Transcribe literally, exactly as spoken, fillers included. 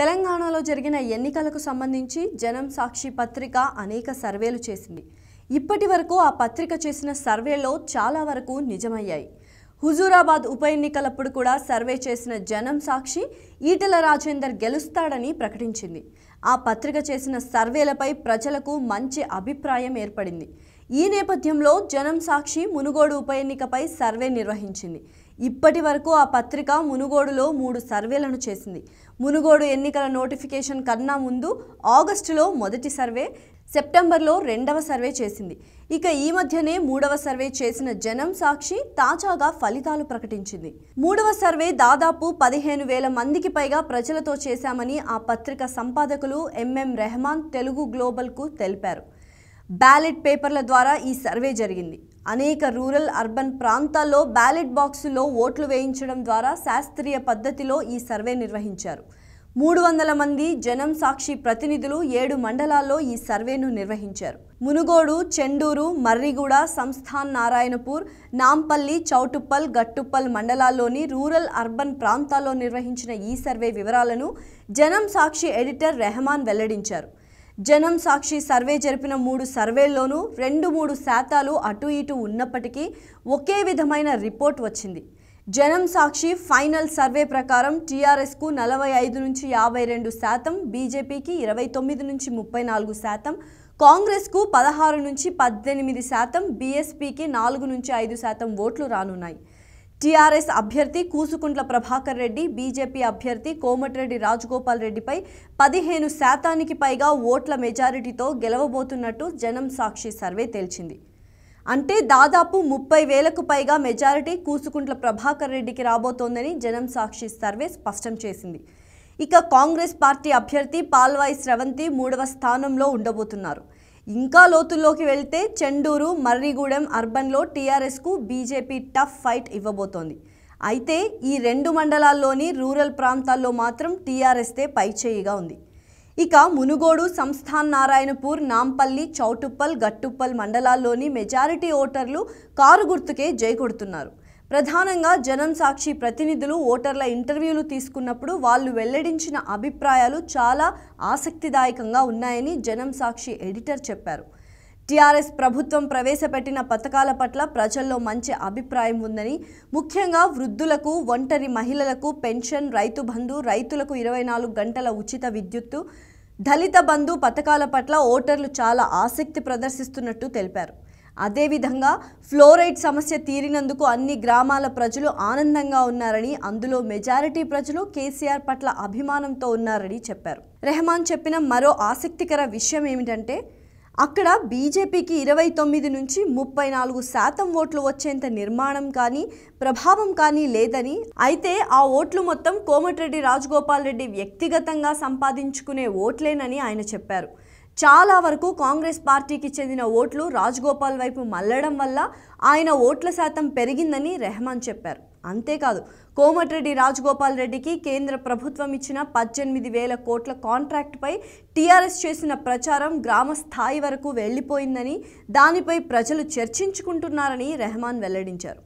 తెలంగాణలో జరిగిన ఎన్నికలకు సంబంధించి జనం సాక్షి పత్రిక అనేక సర్వేలు చేసింది. ఇప్పటివరకు ఆ పత్రిక చేసిన సర్వేలో చాలా వరకు నిజమయ్యాయి. హుజూరాబాద్ ఉప ఎన్నికలప్పుడు కూడా సర్వే చేసిన జనం సాక్షి ఈటెల రాజేందర్ గెలుస్తాడని ప్రకటించింది. ఆ పత్రిక చేసిన సర్వేలపై ప్రజలకు మంచి అభిప్రాయం ఏర్పడింది. ఈ నేపథ్యంలో జనం సాక్షి మునుగోడు ఉప ఎన్నికపై సర్వే నిర్వహించింది. ఇప్పటి వరకు ఆ పత్రిక మునుగోడులో మూడు సర్వేలను చేసింది. మునుగోడు ఎన్నికల నోటిఫికేషన్ కన్నా ముందు ఆగస్టులో మొదటి సర్వే, సెప్టెంబర్లో రెండవ సర్వే చేసింది. ఇక ఈ మధ్యనే మూడవ సర్వే చేసిన జనం సాక్షి తాజాగా ఫలితాలు ప్రకటించింది. మూడవ సర్వే దాదాపు పదిహేను వేల మందికి పైగా ప్రజలతో చేశామని ఆ పత్రిక సంపాదకులు ఎంఎం రెహమాన్ తెలుగు గ్లోబల్కు తెలిపారు. బ్యాలెట్ పేపర్ల ద్వారా ఈ సర్వే జరిగింది. అనేక రూరల్, అర్బన్ ప్రాంతాల్లో బ్యాలెట్ బాక్సుల్లో ఓట్లు వేయించడం ద్వారా శాస్త్రీయ పద్ధతిలో ఈ సర్వే నిర్వహించారు. మూడు వందల మంది జనం సాక్షి ప్రతినిధులు ఏడు మండలాల్లో ఈ సర్వేను నిర్వహించారు. మునుగోడు, చెండూరు, మర్రిగూడ, సంస్థాన్, నారాయణపూర్, నాంపల్లి, చౌటుప్పల్, గట్టుప్పల్ మండలాల్లోని రూరల్, అర్బన్ ప్రాంతాల్లో నిర్వహించిన ఈ సర్వే వివరాలను జనం సాక్షి ఎడిటర్ రెహమాన్ వెల్లడించారు. జనం సాక్షి సర్వే జరిపిన మూడు సర్వేల్లోనూ రెండు మూడు శాతాలు అటు ఇటు ఉన్నప్పటికీ ఒకే విధమైన రిపోర్ట్ వచ్చింది. జనం సాక్షి ఫైనల్ సర్వే ప్రకారం టీఆర్ఎస్కు నలభై ఐదు నుంచి యాభై రెండు శాతం, బీజేపీకి ఇరవై తొమ్మిది నుంచి ముప్పై నాలుగు శాతం, కాంగ్రెస్కు పదహారు నుంచి పద్దెనిమిది శాతం, బీఎస్పీకి నాలుగు నుంచి ఐదు శాతం ఓట్లు రానున్నాయి. టీఆర్ఎస్ అభ్యర్థి కూసుకుంట్ల ప్రభాకర్ రెడ్డి, బీజేపీ అభ్యర్థి కోమటిరెడ్డి రాజగోపాల్ రెడ్డిపై పదిహేను శాతానికి పైగా ఓట్ల మెజారిటీతో గెలవబోతున్నట్టు జనం సాక్షి సర్వే తేల్చింది. అంటే దాదాపు ముప్పై వేలకు పైగా మెజారిటీ కూసుకుంట్ల ప్రభాకర్ రెడ్డికి రాబోతోందని జనం సాక్షి సర్వే స్పష్టం చేసింది. ఇక కాంగ్రెస్ పార్టీ అభ్యర్థి పాల్వాయి స్రవంతి మూడవ స్థానంలో ఉండబోతున్నారు. ఇంకా లోతుల్లోకి వెళ్తే చెండూరు, మర్రిగూడెం అర్బన్లో టీఆర్ఎస్కు బీజేపీ టఫ్ ఫైట్ ఇవ్వబోతోంది. అయితే ఈ రెండు మండలాల్లోని రూరల్ ప్రాంతాల్లో మాత్రం టీఆర్ఎస్దే పైచేయిగా ఉంది. ఇక మునుగోడు, సంస్థాన్, నారాయణపూర్, నాంపల్లి, చౌటుప్పల్, గట్టుప్పల్ మండలాల్లోని మెజారిటీ ఓటర్లు కారు గుర్తుకే జై కొడుతున్నారు. ప్రధానంగా జనం సాక్షి ప్రతినిధులు ఓటర్ల ఇంటర్వ్యూలు తీసుకున్నప్పుడు వాళ్ళు వెల్లడించిన అభిప్రాయాలు చాలా ఆసక్తిదాయకంగా ఉన్నాయని జనం సాక్షి ఎడిటర్ చెప్పారు. టీఆర్ఎస్ ప్రభుత్వం ప్రవేశపెట్టిన పథకాల పట్ల ప్రజల్లో మంచి అభిప్రాయం ఉందని, ముఖ్యంగా వృద్ధులకు, ఒంటరి మహిళలకు పెన్షన్, రైతు బంధు, రైతులకు ఇరవై నాలుగు గంటల ఉచిత విద్యుత్తు, దళిత బంధు పథకాల పట్ల ఓటర్లు చాలా ఆసక్తి ప్రదర్శిస్తున్నట్టు తెలిపారు. అదేవిధంగా ఫ్లోరైడ్ సమస్య తీరినందుకు అన్ని గ్రామాల ప్రజలు ఆనందంగా ఉన్నారని, అందులో మెజారిటీ ప్రజలు కేసీఆర్ పట్ల అభిమానంతో ఉన్నారని చెప్పారు. రెహమాన్ చెప్పిన మరో ఆసక్తికర విషయం ఏమిటంటే, అక్కడ బీజేపీకి ఇరవై తొమ్మిది నుంచి ముప్పై నాలుగు శాతం ఓట్లు వచ్చేంత నిర్మాణం కానీ ప్రభావం కానీ లేదని, అయితే ఆ ఓట్లు మొత్తం కోమటిరెడ్డి రాజగోపాల్ రెడ్డి వ్యక్తిగతంగా సంపాదించుకునే ఓట్లేనని ఆయన చెప్పారు. చాలా వరకు కాంగ్రెస్ పార్టీకి చెందిన ఓట్లు రాజగోపాల్ వైపు మళ్లడం వల్ల ఆయన ఓట్ల శాతం పెరిగిందని రెహమాన్ చెప్పారు. అంతేకాదు, కోమటిరెడ్డి రాజగోపాల్ రెడ్డికి కేంద్ర ప్రభుత్వం ఇచ్చిన పద్దెనిమిది వేల కోట్ల కాంట్రాక్ట్పై టీఆర్ఎస్ చేసిన ప్రచారం గ్రామ స్థాయి వరకు వెళ్ళిపోయిందని, దానిపై ప్రజలు చర్చించుకుంటున్నారని రెహమాన్ వెల్లడించారు.